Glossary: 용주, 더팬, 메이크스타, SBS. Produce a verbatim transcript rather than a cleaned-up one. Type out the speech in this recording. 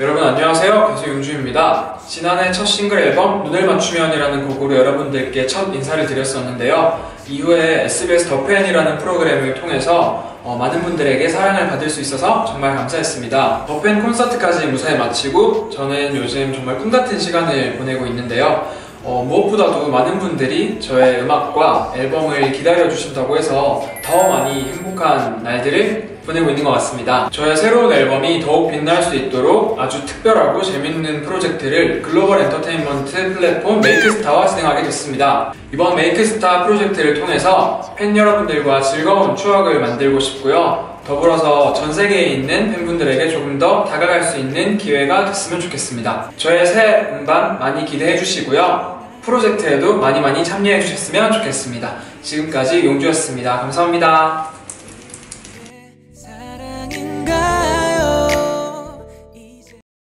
여러분 안녕하세요, 가수 용주입니다. 지난해 첫 싱글 앨범 눈을 맞추면 이라는 곡으로 여러분들께 첫 인사를 드렸었는데요. 이후에 에스비에스 더 팬이라는 프로그램을 통해서 어, 많은 분들에게 사랑을 받을 수 있어서 정말 감사했습니다. 더 팬 콘서트까지 무사히 마치고 저는 요즘 정말 꿈같은 시간을 보내고 있는데요. 어, 무엇보다도 많은 분들이 저의 음악과 앨범을 기다려주신다고 해서 더 많이 행복한 날들을 보내고 있는 것 같습니다. 저의 새로운 앨범이 더욱 빛날 수 있도록 아주 특별하고 재밌는 프로젝트를 글로벌 엔터테인먼트 플랫폼 메이크스타와 진행하게 됐습니다. 이번 메이크스타 프로젝트를 통해서 팬 여러분들과 즐거운 추억을 만들고 싶고요. 더불어서 전 세계에 있는 팬분들에게 조금 더 다가갈 수 있는 기회가 됐으면 좋겠습니다. 저의 새 음반 많이 기대해 주시고요. 프로젝트에도 많이 많이 참여해 주셨으면 좋겠습니다. 지금까지 용주였습니다. 감사합니다.